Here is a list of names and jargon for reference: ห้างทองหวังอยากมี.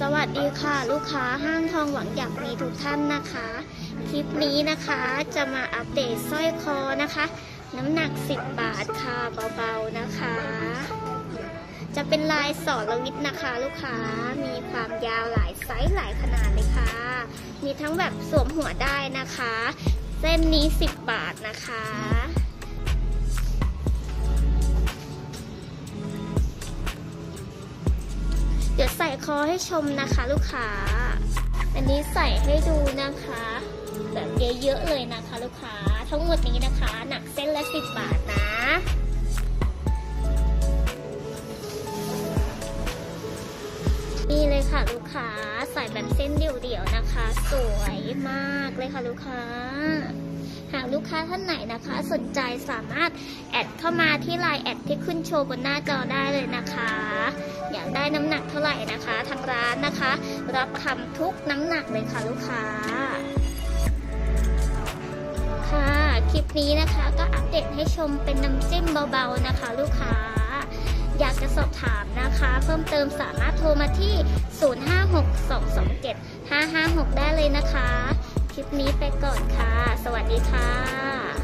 สวัสดีค่ะลูกค้าห้างทองหวังอยากมีทุกท่านนะคะคลิปนี้นะคะจะมาอัปเดตสร้อยคอนะคะน้ำหนัก10บาทค่ะเบาๆนะคะจะเป็นลายสอดระวิดนะคะลูกค้ามีความยาวหลายไซส์หลายขนาดเลยค่ะมีทั้งแบบสวมหัวได้นะคะเส้นนี้10บาทนะคะเดี๋ยวใส่คอให้ชมนะคะลูกค้าอันนี้ใส่ให้ดูนะคะแบบเยอะๆเลยนะคะลูกค้าทั้งหมดนี้นะคะหนักเส้นละ10บาทนะนี่เลยค่ะลูกค้าใส่แบบเส้นเดี่ยวๆนะคะสวยมากเลยค่ะลูกค้าหากลูกค้าท่านไหนนะคะสนใจสามารถแอดเข้ามาที่ไลน์แอดที่ขึ้นโชว์บนหน้าจอได้เลยนะคะอยากได้น้ำหนักเท่าไหร่นะคะทางร้านนะคะรับทำทุกน้ำหนักเลยค่ะลูกค้าค่ะคลิปนี้นะคะก็อัปเดตให้ชมเป็นน้ำจิ้มเบาๆนะคะลูกค้าอยากจะสอบถามนะคะเพิ่มเติมสามารถโทรมาที่ 056-227-556 ได้เลยนะคะคลิปนี้ไปก่อนค่ะสวัสดีค่ะ